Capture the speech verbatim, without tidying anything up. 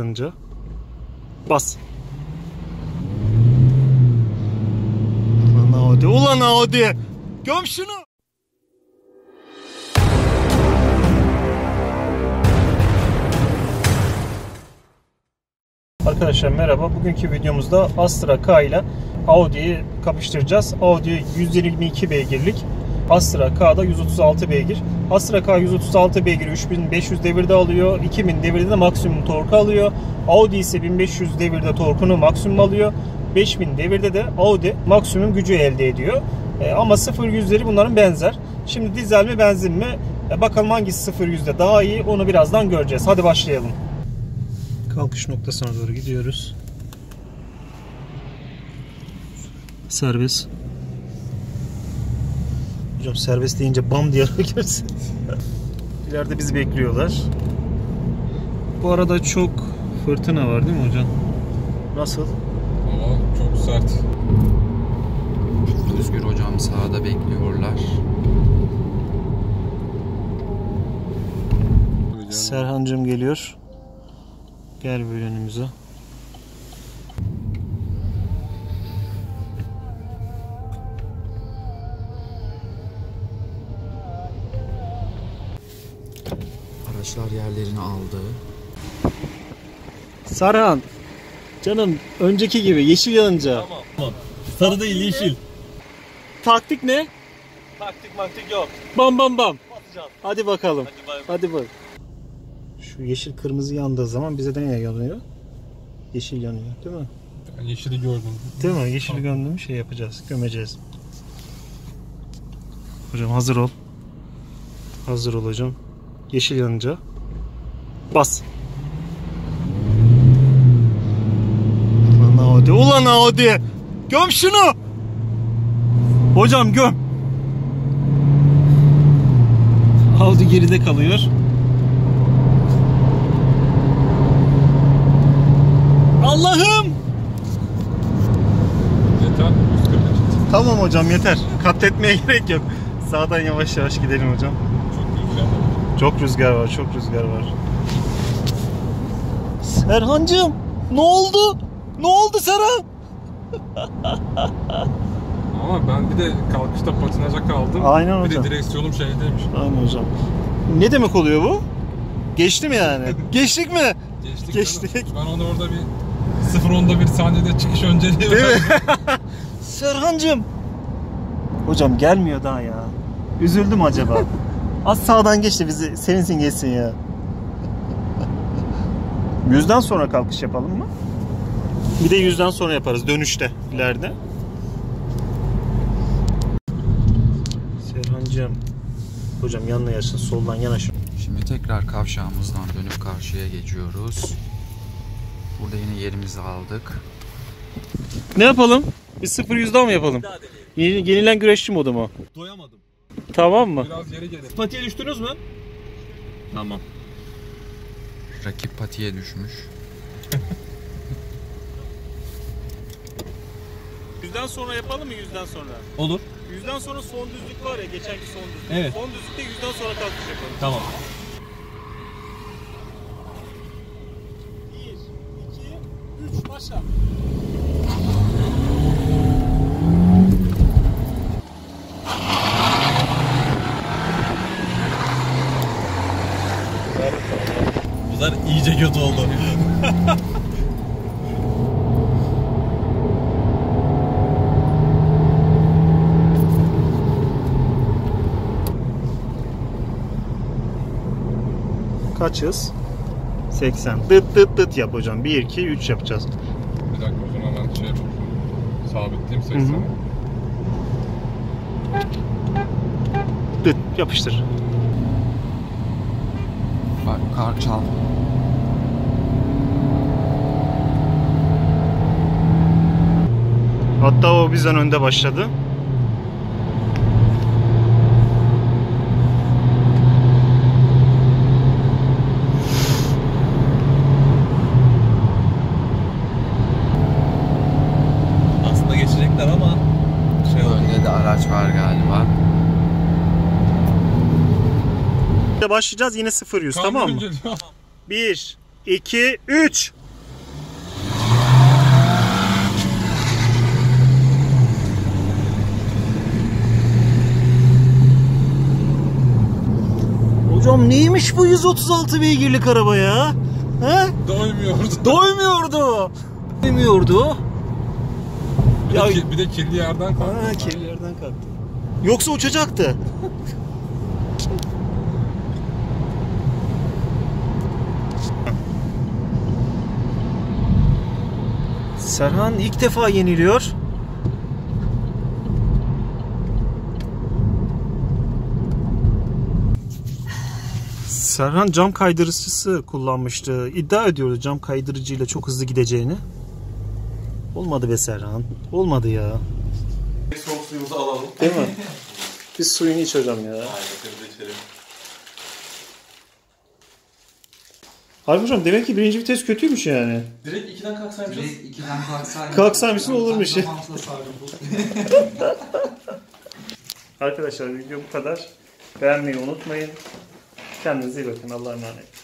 Önce bas. Ulan Audi, ulan Audi. Göm şunu. Arkadaşlar merhaba. Bugünkü videomuzda Astra K ile Audi'yi kapıştıracağız. Audi yüz yirmi iki beygirlik. Astra K'da yüz otuz altı beygir. Astra K yüz otuz altı beygir üç bin beş yüz devirde alıyor. iki bin devirde de maksimum torku alıyor. Audi ise bin beş yüz devirde torkunu maksimum alıyor. beş bin devirde de Audi maksimum gücü elde ediyor. E, ama sıfır yüzleri bunların benzer. Şimdi dizel mi benzin mi? E, bakalım hangisi sıfır yüzde daha iyi, onu birazdan göreceğiz. Hadi başlayalım. Kalkış noktasına doğru gidiyoruz. Servis. Hocam serbest deyince bam diye görürsünüz. İleride bizi bekliyorlar. Bu arada çok fırtına var değil mi hocam? Nasıl? Ama çok sert. Özgür hocam sağda bekliyorlar. Serhancığım geliyor. Gel böyle önümüze. Araçlar yerlerini aldı. Sarhan, canım önceki gibi yeşil yanınca. Tamam. Tamam. Sarı değil yeşil. Taktik ne? Taktik maktik yok. Bam bam bam. Basacağız. Hadi bakalım. Hadi bay bay. Hadi bak. Şu yeşil kırmızı yandığı zaman bize de ne yanıyor? Yeşil yanıyor, değil mi? Ben yeşili gördüm. Değil mi? Yeşili tamam. Gördüğümü şey yapacağız, gömeceğiz. Hocam hazır ol. Hazır ol hocam. Yeşil yanınca bas. Ulan Audi, ulan Audi. Göm şunu. Hocam göm. Audi geride kalıyor. Allah'ım. Yeter. Tamam hocam yeter. Katletmeye gerek yok. Sağdan yavaş yavaş gidelim hocam. Çok rüzgar var, çok rüzgar var. Serhancığım, ne oldu? Ne oldu Serhan? Ama ben bir de kalkışta patinaja kaldım. Aynen hocam. Bir de direksiyonum şeydeymiş. Aynen hocam. Ne demek oluyor bu? Geçti mi yani? Geçtik mi? Geçtik. Geçtik. Ben onu orada bir sıfır onda bir saniyede çıkış önceliği verdim. Serhancığım. Hocam gelmiyor daha ya. Üzüldüm acaba. Az sağdan geçti bizi, sevinsin geçsin ya. Yüzden sonra kalkış yapalım mı? Bir de yüzden sonra yaparız, dönüşte, ileride. Serhancığım, hocam yanına yaşın, soldan yanaş. Şimdi tekrar kavşağımızdan dönüp karşıya geçiyoruz. Burada yine yerimizi aldık. Ne yapalım? Bir sıfır yüzde mi yapalım? Yeni, yenilen güreşçi modu mu? Doyamadım. Tamam mı? Biraz geri gelelim. Patiye düştünüz mü? Tamam. Rakip patiye düşmüş. Yüzden sonra yapalım mı yüzden sonra? Olur. Yüzden sonra son düzlük var ya, geçenki son düzlük. Evet. Son düzlükte yüzden sonra kalkış yapalım. Tamam. Bir, iki, üç, başla. Bunlar iyice kötü oldu. Kaçız? seksen. Dıt dıt dıt yap hocam. bir, iki, üç yapacağız. Bir dakika o zaman ben şey yapayım. Sabitleyeyim seksen. Dıt yapıştır. Bak kar çal. Hatta o bizden önde başladı. Aslında geçecekler ama şey önde de araç var galiba. Başlayacağız yine sıfır yüz, tamam mı? bir iki, üç. Hocam neymiş bu yüz otuz altı beygirlik araba ya? He? Doymuyordu. Doymuyordu. Doymuyordu. Bir, ya, de, bir de kirli yerden kalktı. Ha, kirli yerden kalktı. Yoksa uçacaktı. Serhan ilk defa yeniliyor. Serhan cam kaydırıcısı kullanmıştı. İddia ediyordu cam kaydırıcıyla çok hızlı gideceğini. Olmadı be Serhan. Olmadı ya. Son suyumuzu alalım. Değil mi? Biz suyunu iç hocam ya. Hayır, biz içelim. Harbi hocam demek ki birinci vites kötüymüş yani. Direkt ikiden kalksaymışız. Direkt ikiden kalksaymışız. Kalksaymışız olurmuş ya. Arkadaşlar video bu kadar. Beğenmeyi unutmayın. Kendinize iyi bakın. Allah'a emanet.